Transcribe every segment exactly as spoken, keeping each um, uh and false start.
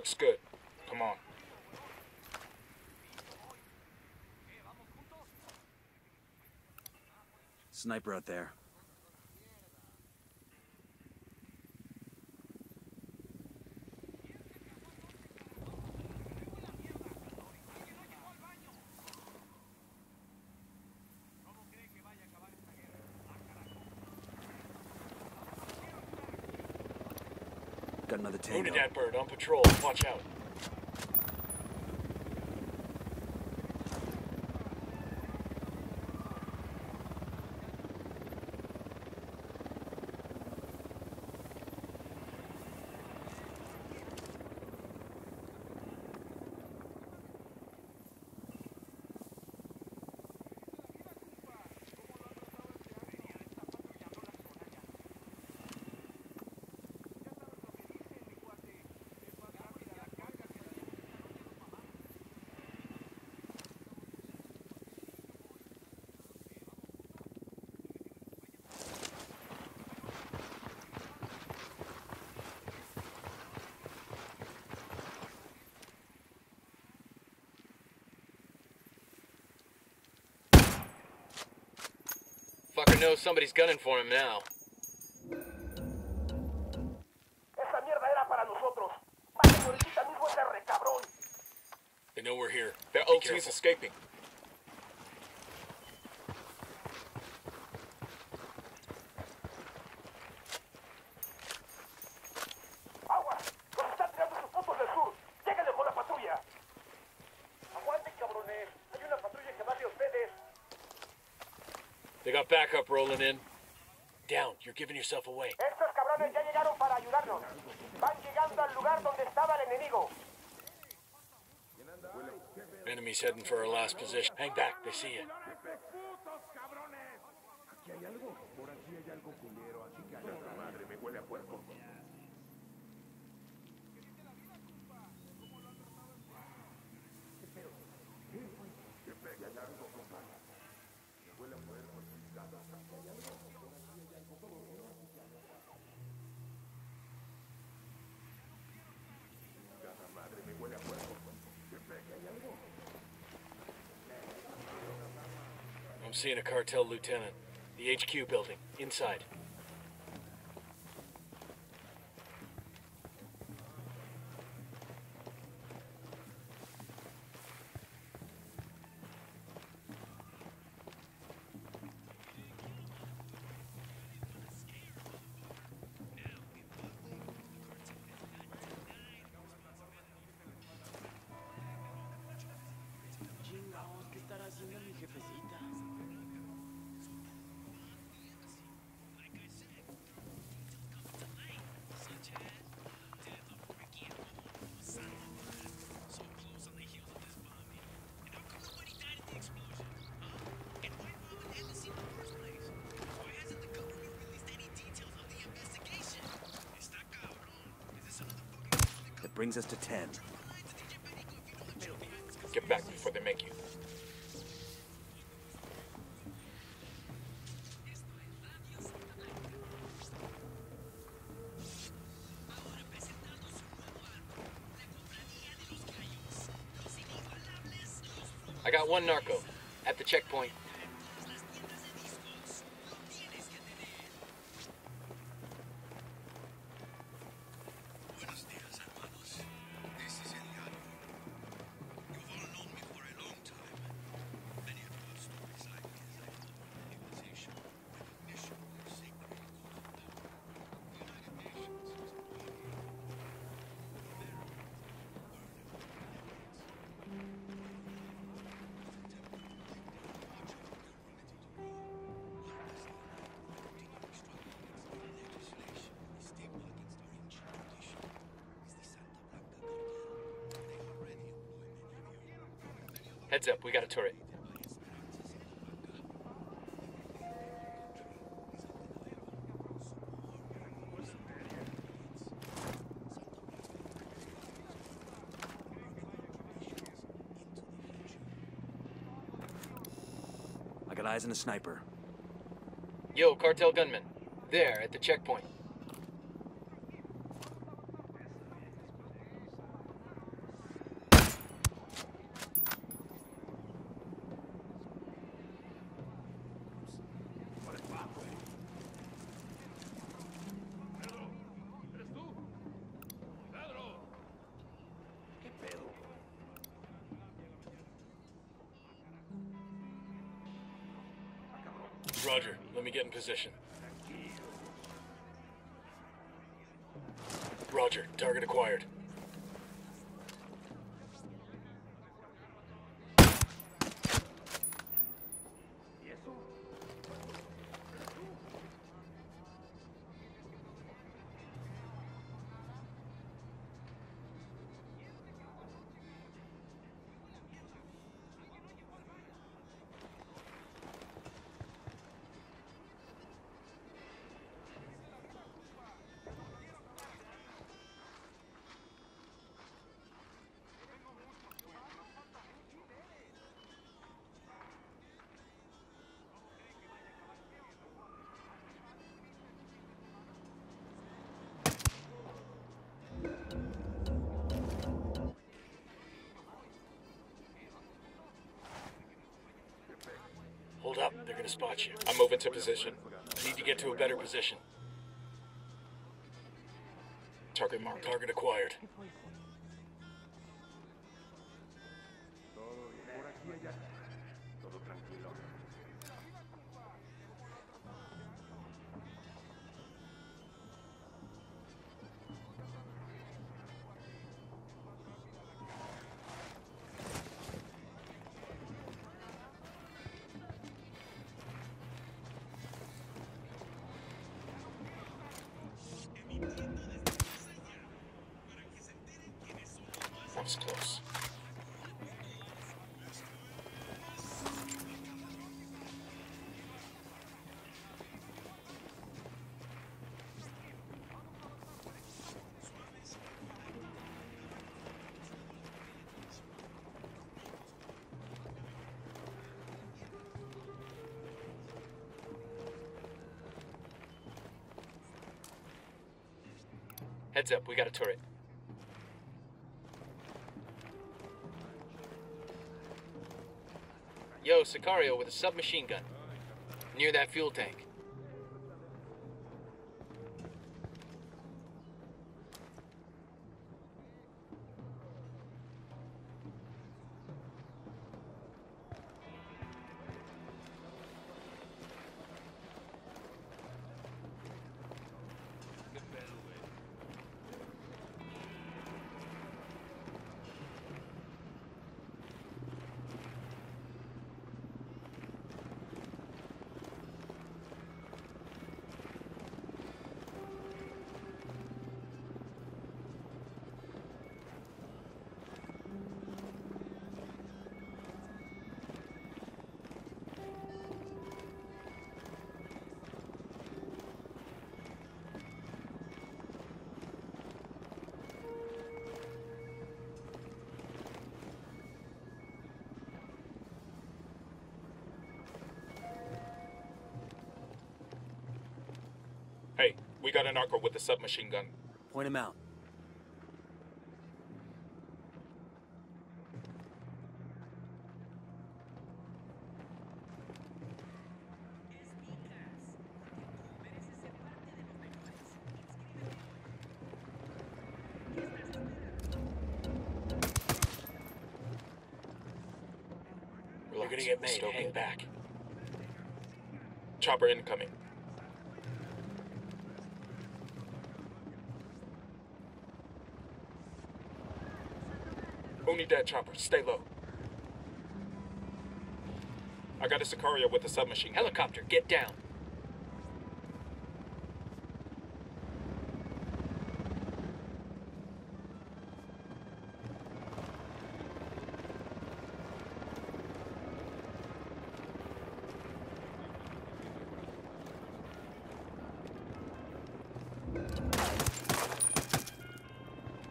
Looks good. Come on. Sniper out there. Got another tango. Wounded that bird on patrol. Watch out. Fucker knows somebody's gunning for him now. They know we're here. Their old team's escaping. They got backup rolling in. Down, you're giving yourself away. Estos cabrones ya llegaron para ayudarnos. Van llegando al lugar donde estaba el enemigo. Enemy's heading for our last position. Hang back, they see you. I'm seeing a cartel lieutenant. The H Q building, inside. Brings us to ten. Get back before they make you. I got one narco at the checkpoint. Heads up, we got a turret. I got eyes on a sniper. Yo, cartel gunman. There, at the checkpoint. Roger. Let me get in position. Roger. Target acquired. Hold up, they're gonna spot you. I'm moving to position. I need to get to a better position. Target marked. Target acquired. That's close. Heads up, we got a turret. Yo, Sicario with a submachine gun. Near that fuel tank. Hey, we got an narco with a submachine gun. Point him out. We're gonna get made. Hang back. Chopper incoming. Don't need that chopper. Stay low. I got a Sicario with a submachine. Helicopter, get down.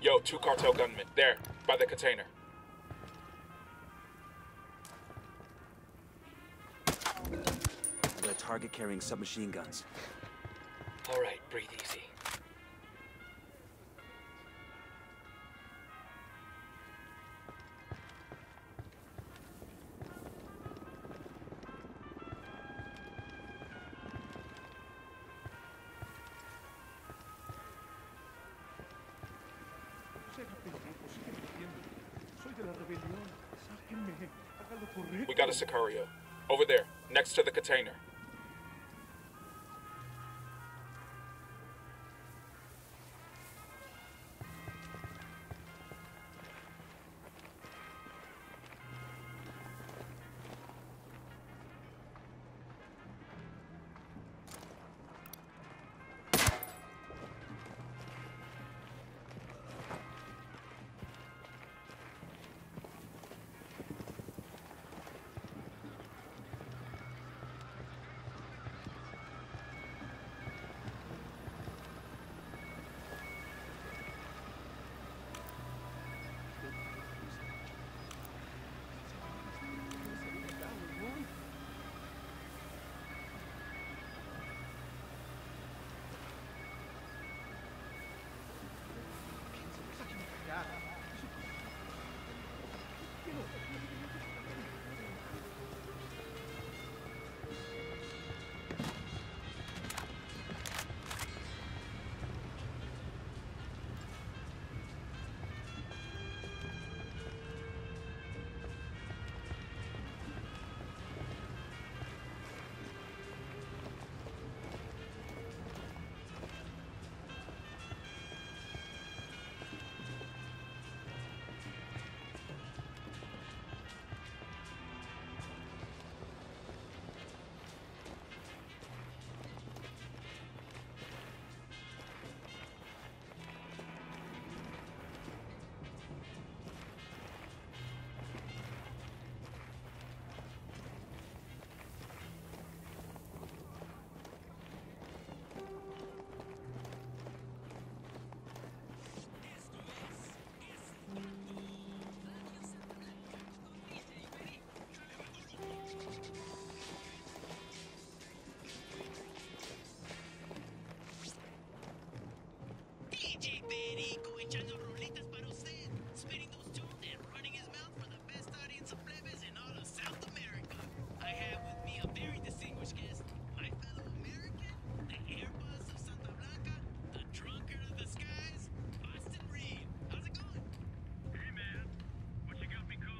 Yo, two cartel gunmen. There, by the container. I got a target carrying submachine guns. All right, breathe easy. We got a Sicario. Over there, next to the container.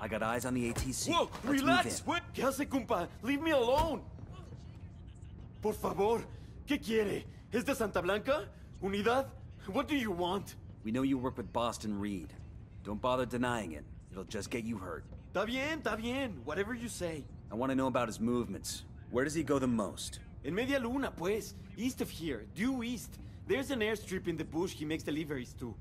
I got eyes on the A T C. Whoa, let's relax! Wait. ¿Qué hace, compa? Leave me alone! Por favor, ¿qué quiere? ¿Es de Santa Blanca? Unidad? What do you want? We know you work with Boston Reed. Don't bother denying it. It'll just get you hurt. Está bien, está bien. Whatever you say. I want to know about his movements. Where does he go the most? In Media Luna, pues. East of here. Due east. There's an airstrip in the bush he makes deliveries to.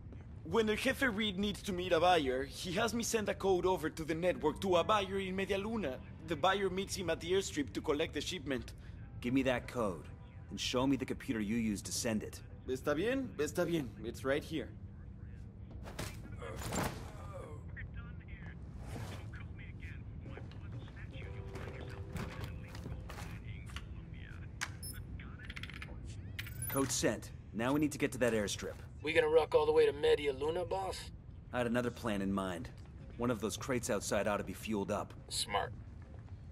When El Jefe Reed needs to meet a buyer, he has me send a code over to the network to a buyer in Media Luna. The buyer meets him at the airstrip to collect the shipment. Give me that code, and show me the computer you used to send it. Está bien, está bien. It's right here. Code sent. Now we need to get to that airstrip. We gonna rock all the way to Media Luna, boss? I had another plan in mind. One of those crates outside ought to be fueled up. Smart.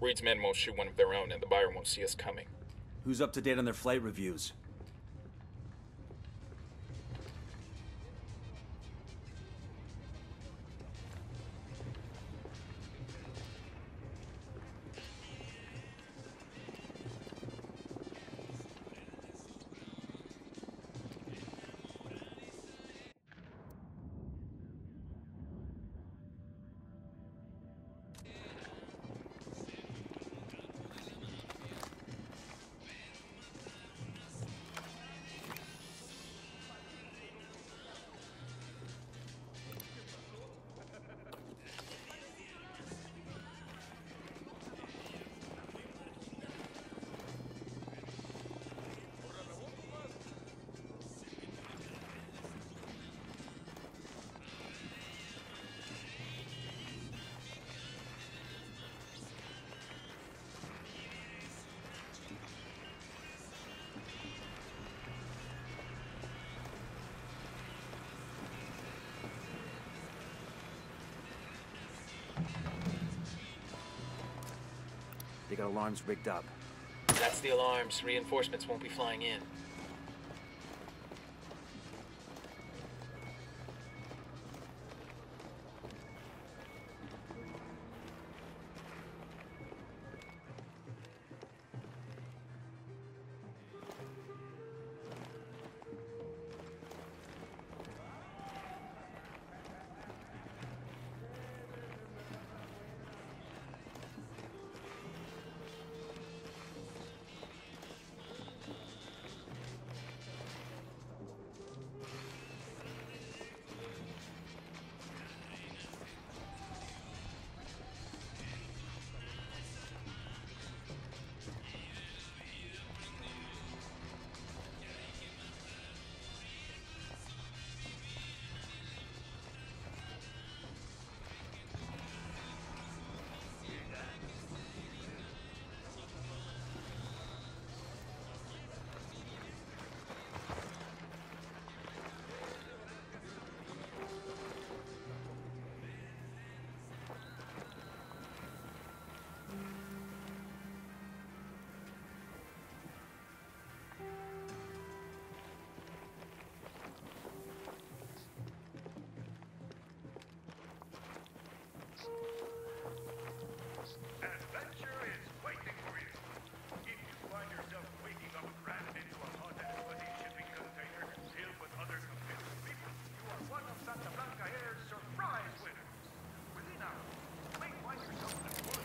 Reed's men won't shoot one of their own, and the buyer won't see us coming. Who's up to date on their flight reviews? They got alarms rigged up. That's the alarms. Reinforcements won't be flying in.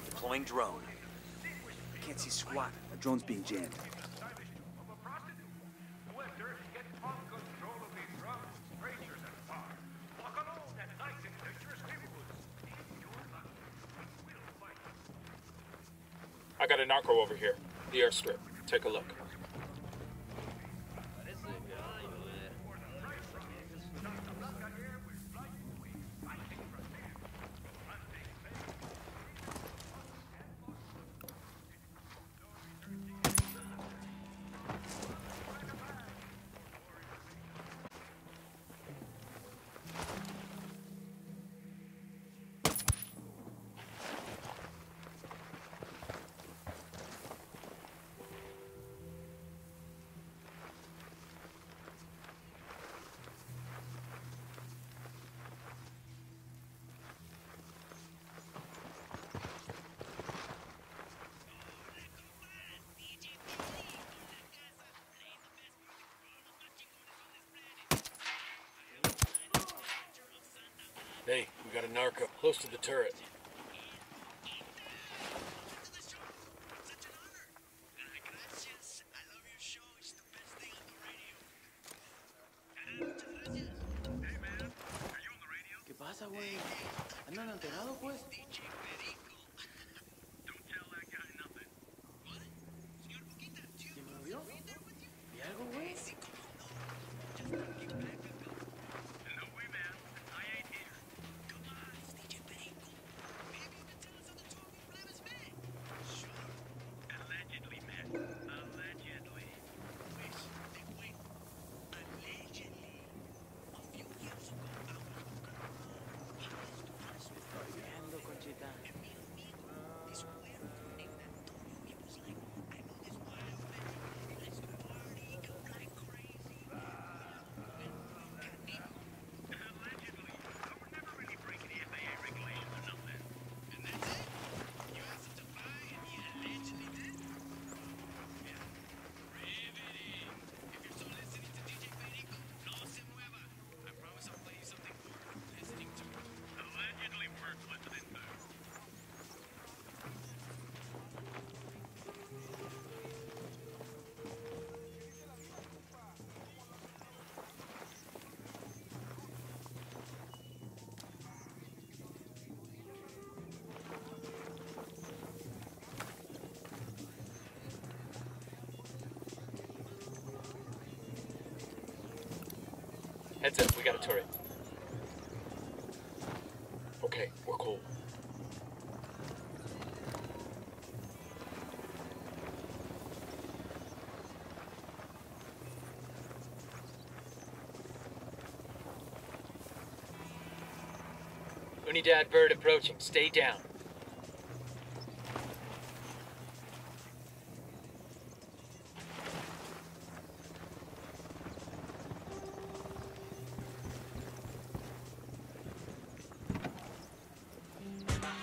Deploying drone. Can't see squat. A drone's being jammed. I got a narco over here. The airstrip. Take a look. We got a narco close to the turret. Heads up, we got a turret. Okay, we're cool. Unidad bird approaching, stay down.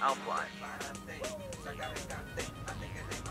I'll fly. I think I think I think I think